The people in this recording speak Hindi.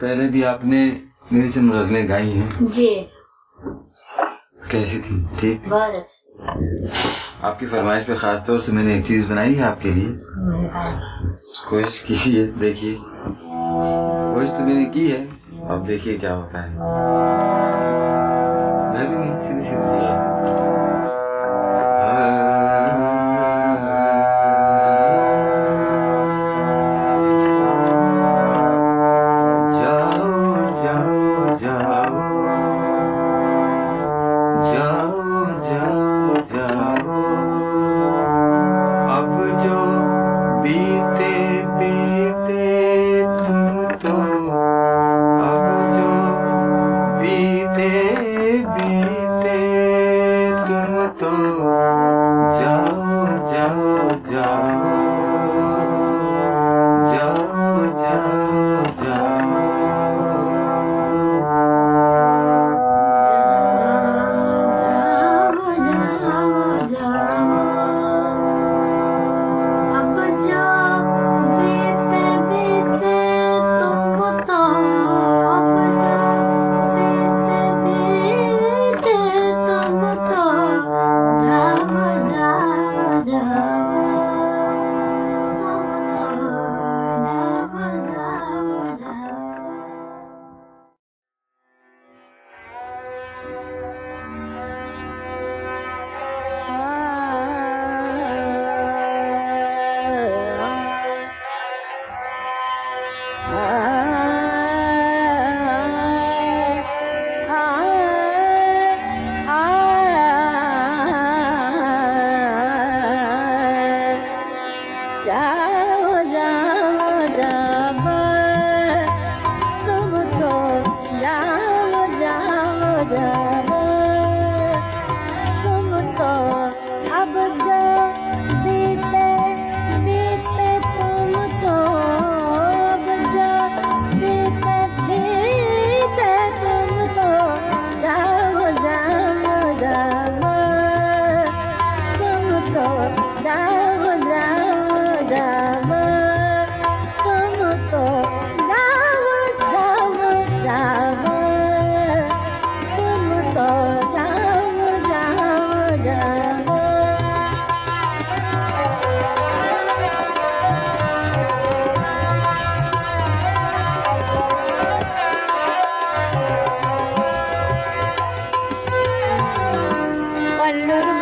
पहले भी आपने मेरे से गजलें गाई हैं जी। कैसी थी? ठीक, बहुत अच्छी। आपकी फरमाइश पे खास तौर से मैंने एक चीज बनाई है आपके लिए, कोशिश कीजिए, देखिए। कोशिश तो मैंने की है, अब देखिए क्या होता है। मैं भी नहीं, सीधी सीधी I